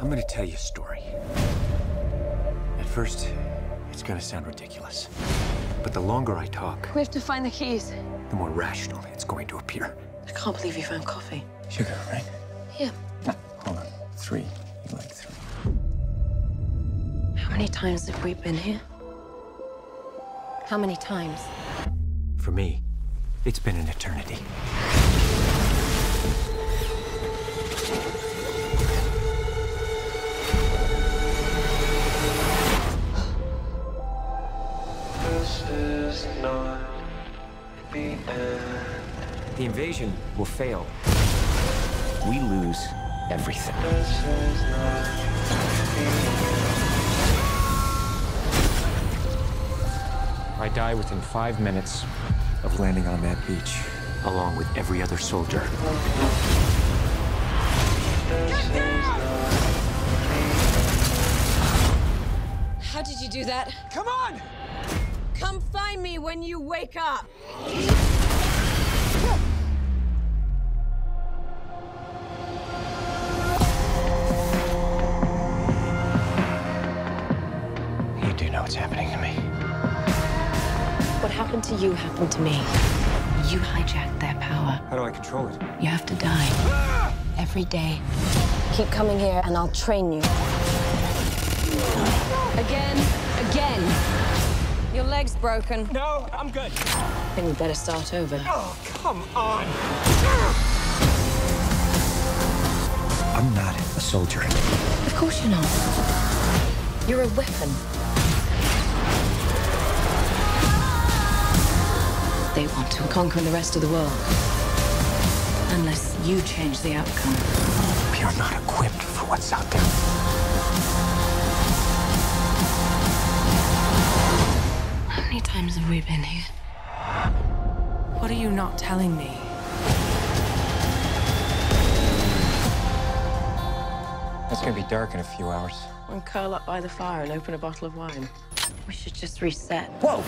I'm gonna tell you a story. At first, it's gonna sound ridiculous. But the longer I talk... We have to find the keys. The more rational it's going to appear. I can't believe you found coffee. Sugar, right? Yeah. Ah, hold on. Three. You like three. How many times have we been here? How many times? For me, it's been an eternity. This is not the end. The invasion will fail. We lose everything. This is not the end. I die within 5 minutes of landing on that beach, along with every other soldier. Get down! How did you do that? Come on! Come find me when you wake up! You do know what's happening to me. What happened to you happened to me. You hijacked their power. How do I control it? You have to die. Ah! Every day. Keep coming here and I'll train you. Again. Your leg's broken. No, I'm good. Then we better start over. Oh, come on. I'm not a soldier. Of course you're not. You're a weapon. They want to conquer the rest of the world. Unless you change the outcome. We are not equipped for what's out there. How many times have we been here? What are you not telling me? It's gonna be dark in a few hours. We'll curl up by the fire and open a bottle of wine. We should just reset. Whoa!